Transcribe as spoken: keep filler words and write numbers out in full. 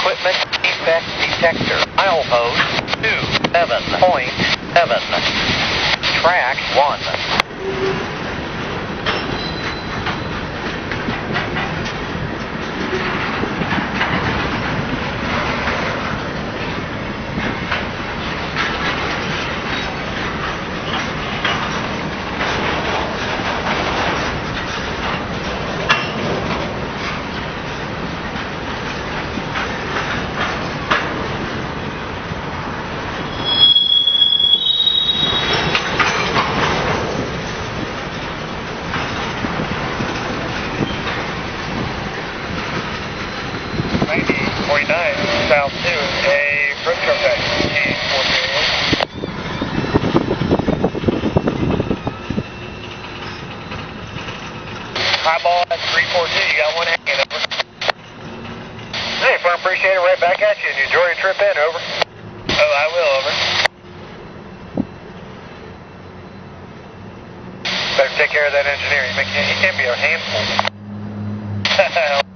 Equipment defect detector, mile post two seven point seven, track one. forty-nine, south two, a front contact, T four three one. High ball at three four two, you got one hanging, over. Hey, firm appreciate it, right back at you, and enjoy your trip in, over. Oh, I will, over. Better take care of that engineer, he can be a handful.